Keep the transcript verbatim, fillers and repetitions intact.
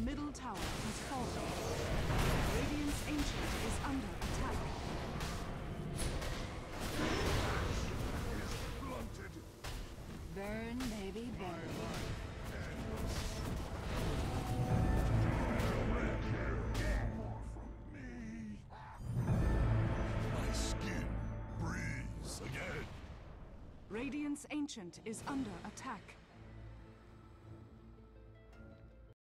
Radiant's middle tower has fallen. Radiant's Ancient is under attack. Is blunted. Burn, baby, burn. My skin breathes again. Radiant's Ancient is under attack.